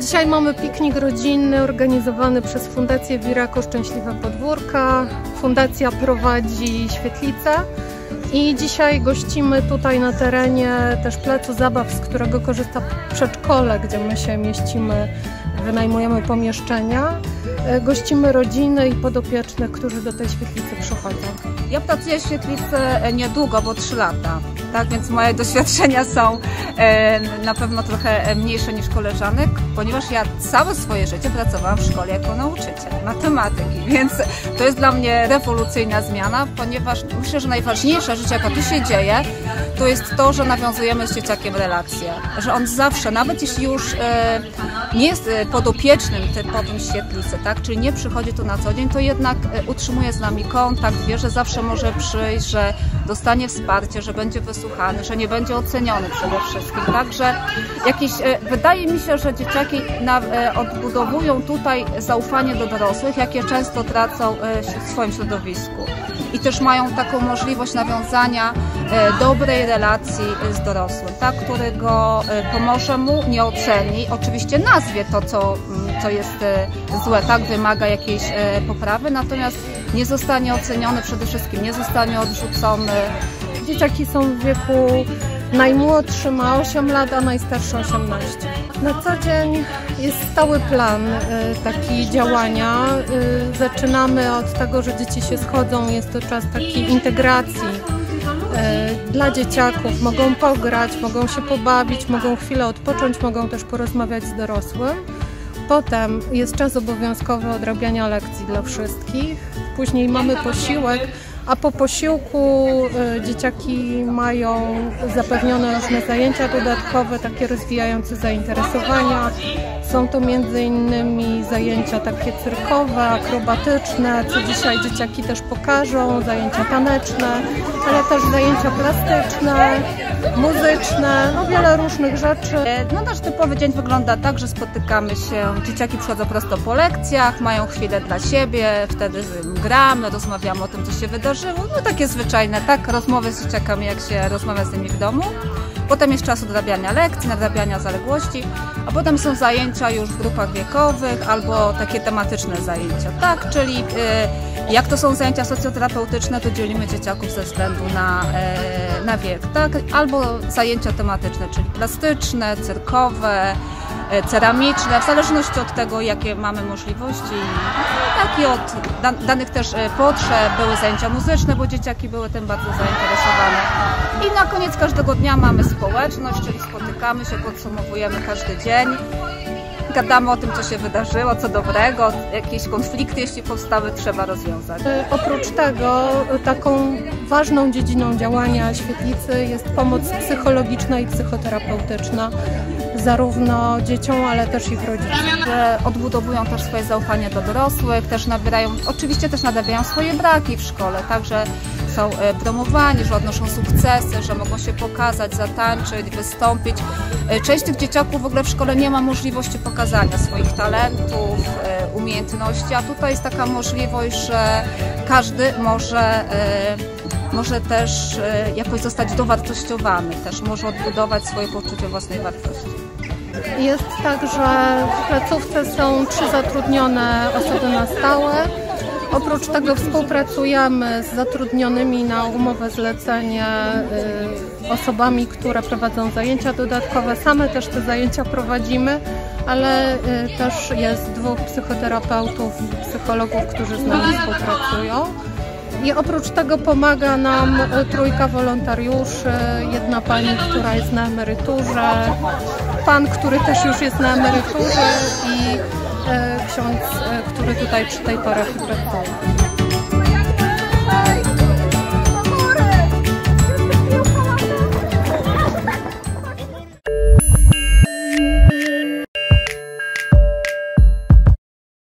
Dzisiaj mamy piknik rodzinny organizowany przez Fundację Virako Szczęśliwe Podwórka. Fundacja prowadzi świetlicę i dzisiaj gościmy tutaj na terenie też placu zabaw, z którego korzysta przedszkole, gdzie my się mieścimy, wynajmujemy pomieszczenia. Gościmy rodziny i podopiecznych, którzy do tej świetlicy przychodzą. Ja pracuję w świetlicy niedługo, bo 3 lata, tak więc moje doświadczenia są na pewno trochę mniejsze niż koleżanek, ponieważ ja całe swoje życie pracowałam w szkole jako nauczyciel matematyki, więc to jest dla mnie rewolucyjna zmiana, ponieważ myślę, że najważniejsza rzecz, jaka tu się dzieje, to jest to, że nawiązujemy z dzieciakiem relacje, że on zawsze, nawet jeśli już nie jest podopiecznym typowym świetlicy, tak, czyli nie przychodzi tu na co dzień, to jednak utrzymuje z nami kontakt, wie, że zawsze może przyjść, że dostanie wsparcie, że będzie wysłuchany, że nie będzie oceniony przede wszystkim. Także jakieś, wydaje mi się, że dzieciaki odbudowują tutaj zaufanie do dorosłych, jakie często tracą w swoim środowisku. I też mają taką możliwość nawiązania dobrej relacji z dorosłym, tak, który go pomoże mu, nie oceni, oczywiście nazwie to, co jest złe, tak, wymaga jakiejś poprawy, natomiast nie zostanie oceniony przede wszystkim, nie zostanie odrzucony. Dzieciaki są w wieku najmłodszy ma 8 lat, a najstarszy 18. Na co dzień jest stały plan taki działania. Zaczynamy od tego, że dzieci się schodzą, jest to czas takiej integracji dla dzieciaków. Mogą pograć, mogą się pobawić, mogą chwilę odpocząć, mogą też porozmawiać z dorosłym. Potem jest czas obowiązkowy odrabiania lekcji dla wszystkich. Później mamy posiłek, a po posiłku dzieciaki mają zapewnione różne zajęcia dodatkowe, takie rozwijające zainteresowania. Są to m.in. zajęcia takie cyrkowe, akrobatyczne, co dzisiaj dzieciaki też pokażą, zajęcia taneczne, ale też zajęcia plastyczne, muzyczne, no wiele różnych rzeczy. No nasz typowy dzień wygląda tak, że spotykamy się, dzieciaki przychodzą prosto po lekcjach, mają chwilę dla siebie, wtedy gramy, rozmawiamy o tym, co się wydarzyło, no takie zwyczajne, tak, rozmowy z dzieciakami, jak się rozmawia z nimi w domu. Potem jest czas odrabiania lekcji, nadrabiania zaległości, a potem są zajęcia już w grupach wiekowych albo takie tematyczne zajęcia, tak, czyli jak to są zajęcia socjoterapeutyczne, to dzielimy dzieciaków ze względu na wiek, tak, albo zajęcia tematyczne, czyli plastyczne, cyrkowe, ceramiczne, w zależności od tego, jakie mamy możliwości, tak i od danych też potrzeb. Były zajęcia muzyczne, bo dzieciaki były tym bardzo zainteresowane. I na koniec każdego dnia mamy społeczność, czyli spotykamy się, podsumowujemy każdy dzień, gadamy o tym, co się wydarzyło, co dobrego, jakieś konflikty, jeśli powstały, trzeba rozwiązać. Oprócz tego taką ważną dziedziną działania świetlicy jest pomoc psychologiczna i psychoterapeutyczna, zarówno dzieciom, ale też ich rodzicom. Odbudowują też swoje zaufanie do dorosłych, też nabierają, oczywiście też nadrabiają swoje braki w szkole, także są promowani, że odnoszą sukcesy, że mogą się pokazać, zatańczyć, wystąpić. Część tych dzieciaków w ogóle w szkole nie ma możliwości pokazania swoich talentów, umiejętności, a tutaj jest taka możliwość, że każdy może też jakoś zostać dowartościowany, też może odbudować swoje poczucie własnej wartości. Jest tak, że w placówce są 3 zatrudnione osoby na stałe. Oprócz tego współpracujemy z zatrudnionymi na umowę zlecenie osobami, które prowadzą zajęcia dodatkowe. Same też te zajęcia prowadzimy, ale też jest 2 psychoterapeutów i psychologów, którzy z nami współpracują. I oprócz tego pomaga nam 3 wolontariuszy, 1 pani, która jest na emeryturze, pan, który też już jest na emeryturze i ksiądz, który tutaj przy tej parafii pracował.